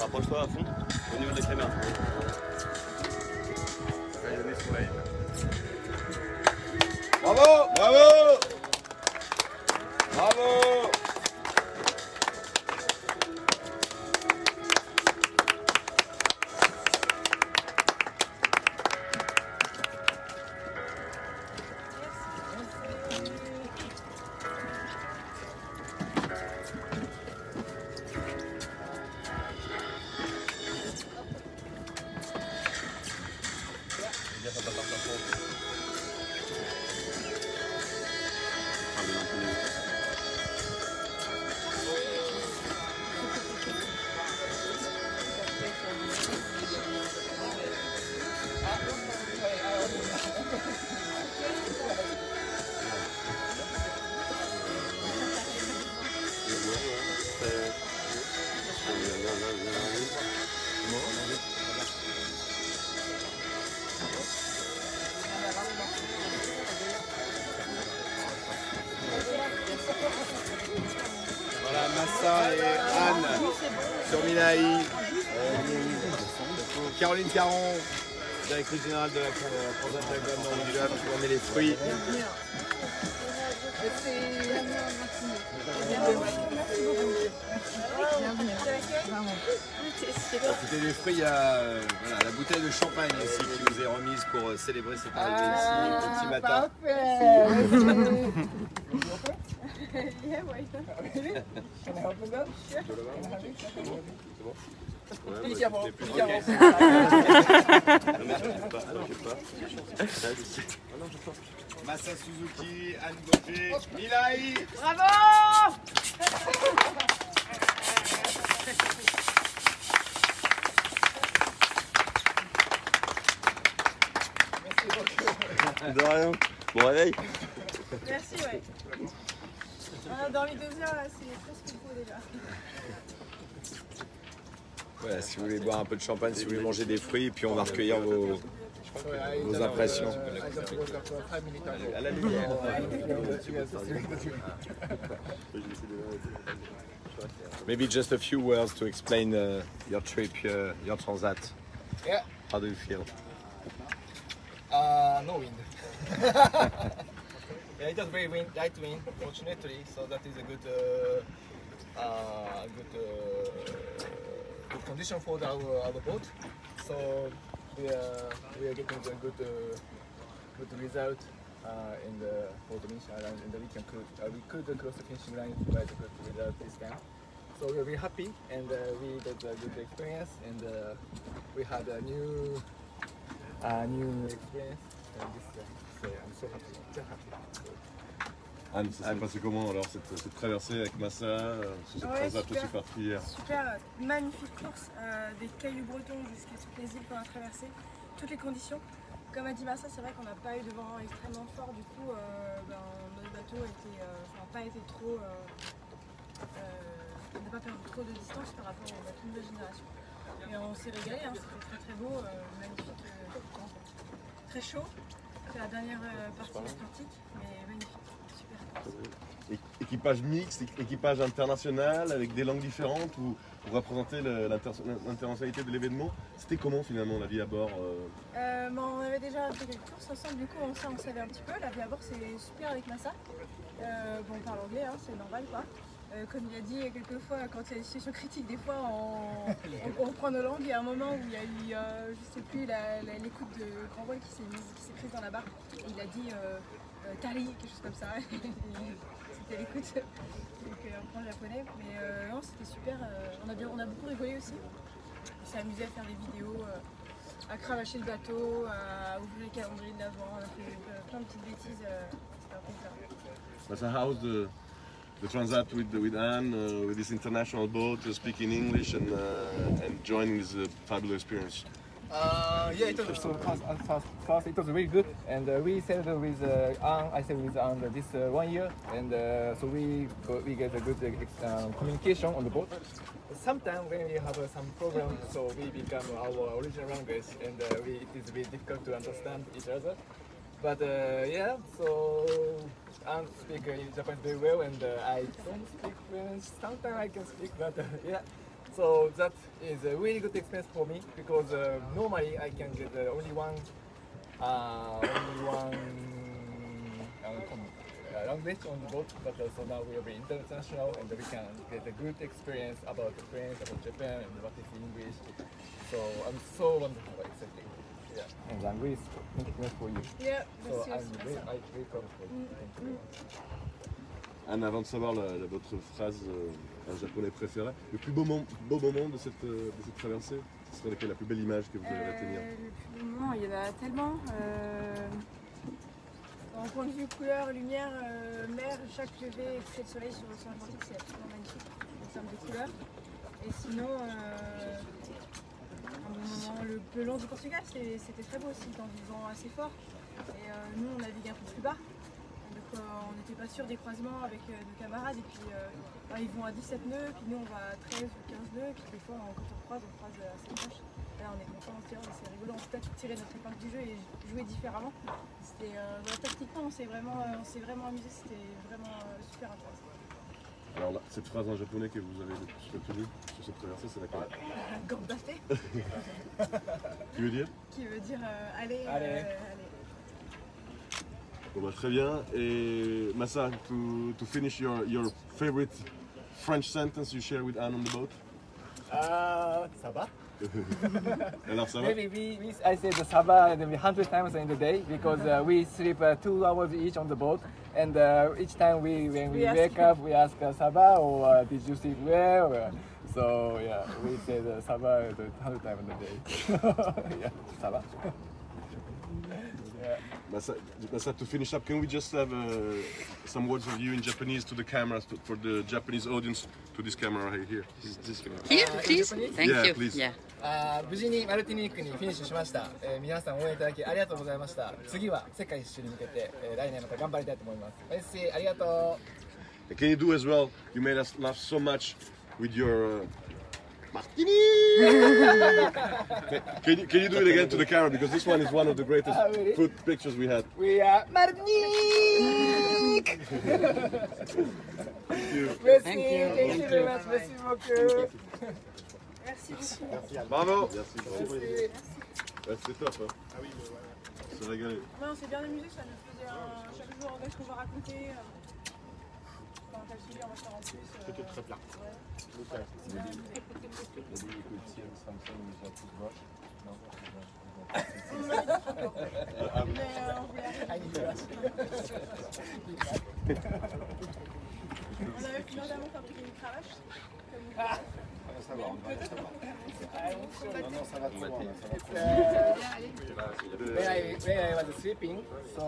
Rapproche-toi à fond, au niveau de la caméra. Bravo! Bravo! Bravo! Voilà, Masa et Anne sur Milaï, Caroline Caron, directrice générale de la Croisade de la Gomme dans le club, pour emmener les fruits. C'était des fruits, il y a la bouteille de champagne aussi qui nous est remise pour célébrer cette arrivée ici au petit matin. Yeah, wait. Really? Can I open that? Yeah. C'est bon? C'est bon? Plus d'avance. Non, je sais pas. Masa Suzuki, Anne Beaugé, Milaï. Bravo! Merci beaucoup. De rien. Bon réveil. Merci, ouais. On a dormi 2 heures là, c'est presque beau déjà. Voilà, si vous voulez boire un peu de champagne, si vous voulez manger des fruits, puis on va recueillir vos impressions. À la lumière. Maybe just a few words to explain your trip, your transat. Yeah. How do you feel? No wind. Yeah, it was very light wind, fortunately, so that is a good condition for our boat. So we are getting a good result in the Martinique island, and we couldn't cross the finishing line by the good result this time. So we are very happy, and we got a good experience, and we had a new experience. Anne, ça s'est passé comment alors cette traversée avec Masa, cette transat aussi particulière? Super, magnifique course, des cailloux bretons jusqu'à toutes les îles qu'on a traversées, toutes les conditions. Comme a dit Masa, c'est vrai qu'on n'a pas eu de vent extrêmement fort, du coup notre bateau n'a pas été trop... on n'a pas perdu trop de distance par rapport aux bateaux de nouvelle génération. Et on s'est régalé, hein, c'était très très beau, magnifique, très chaud. C'est la dernière partie atlantique, mais magnifique, super. Équipage mixte, équipage international, avec des langues différentes, ou pour représenter l'internationalité de l'événement. C'était comment finalement la vie à bord? On avait déjà fait quelques courses ensemble, du coup on savait un petit peu. La vie à bord c'est super avec Masa. On parle anglais, hein, c'est normal quoi. Comme il a dit quelquefois, quand il y a des situations critiques, des fois on reprend nos langues. Et à un moment où il y a eu, je sais plus, l'écoute de Grand Voile qui s'est prise dans la barre, il a dit Tari, quelque chose comme ça. qui est à l'écoute, donc on prend le japonais. Mais non, c'était super, on a beaucoup rigolé aussi. On s'est amusé à faire des vidéos, à cravacher le bateau, à ouvrir les calendriers de l'avant, on a fait plein de petites bêtises. C'était un peu ça. How's the transat with Anne, with this international boat, speaking English and joining this fabulous experience? Yeah, it was fast. It was really good, and we sailed with Anne. I sailed with Anne this 1 year, and so we get a good communication on the boat. Sometimes when we have some problems, so we become our original language, and it is very difficult to understand each other. But yeah, so Anne speaks Japanese very well, and I don't speak French. Sometimes I can speak, but yeah. So that is a really good experience for me because normally I can get only one language on the boat, but so now we will be international and we can get a good experience about French, about Japan, and what is English. So I'm so wonderful, exciting. Yeah, and I'm really thankful for you. Yeah, so I'm really proud for you. Thank you. Anne, avant de savoir votre phrase en japonais préférée, le plus beau moment de cette traversée, ce serait laquelle, la plus belle image que vous devez retenir? Le plus beau moment, il y en a tellement. En point de vue couleur, lumière, mer, chaque lever, excès de soleil sur l'océan Atlantique, c'est absolument magnifique en termes de couleurs. Et sinon, le long du Portugal, c'était très beau aussi, dans du vent assez fort. Et nous, on navigue un peu plus bas. On n'était pas sûr des croisements avec nos camarades, et puis ils vont à 17 nœuds, puis nous on va à 13 ou 15 nœuds, puis des fois quand on croise assez proche. Là on est content, c'est rigolo, on s'est peut-être tiré notre épingle du jeu et jouer différemment. C'était tactiquement, on s'est vraiment amusé, c'était vraiment super intéressant. Alors là, cette phrase en japonais que vous avez le plus retenue sur cette traversée, c'est laquelle? Gambafé. Qui veut dire? Qui veut dire allez. Well, très bien. Et Masa, to finish your favorite French sentence you share with Anne on the boat? Ça va? Alors ça va? Maybe I say the ça va 100 times in the day because we sleep 2 hours each on the boat, and each time when we wake up we ask ça va or did you sleep well? So yeah, we say the ça va 100 times in the day. Yeah, ça va. Masa, to finish up, can we just have some words of you in Japanese to the camera, for the Japanese audience, to this camera right here? Here, please. Thank you. Please. Yeah. 無事にマルティニークにフィニッシュしました。皆さん応援いただきありがとうございました。次は世界一周に向けて来年また頑張りたいと思います。メッセージありがとう。Can you do as well? You made us laugh so much with your Martinique! can you do it again to the camera, because this one is one of the greatest food pictures we had. We are Martinique! Thank you. Merci, thank you very much. Merci beaucoup. Merci. Bravo. Merci. Ouais, c'est top, hein. Ah oui, ouais. On s'est régalé. Ouais, on s'est bien amusé, ça nous faisait chaque jour en fait qu'on va raconter. C'était très plat. On avait plus d'avant fabriqué une cravache. When I was sleeping, so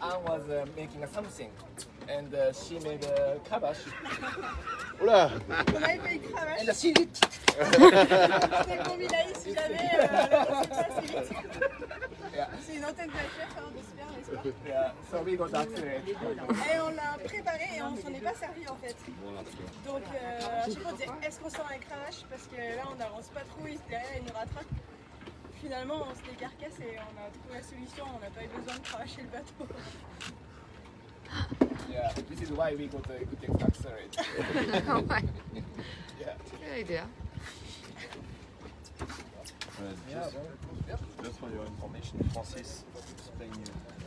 I was making something, and she made a cravash. And she did. C'est pour Milaï, si jamais c'est une antenne de la chef, on espère, so we got accident. Et on l'a préparé et on s'en est pas servi en fait. Donc je me disais, est-ce qu'on sort un cravache? Parce que là on n'avance pas trop, derrière il nous rattrape. Finalement on se décarcasse et on a trouvé la solution, on n'a pas eu besoin de cravacher le bateau. Yeah, this is why we got a good accelerate. Yeah. Good idea. Just for your information, Francis explain you.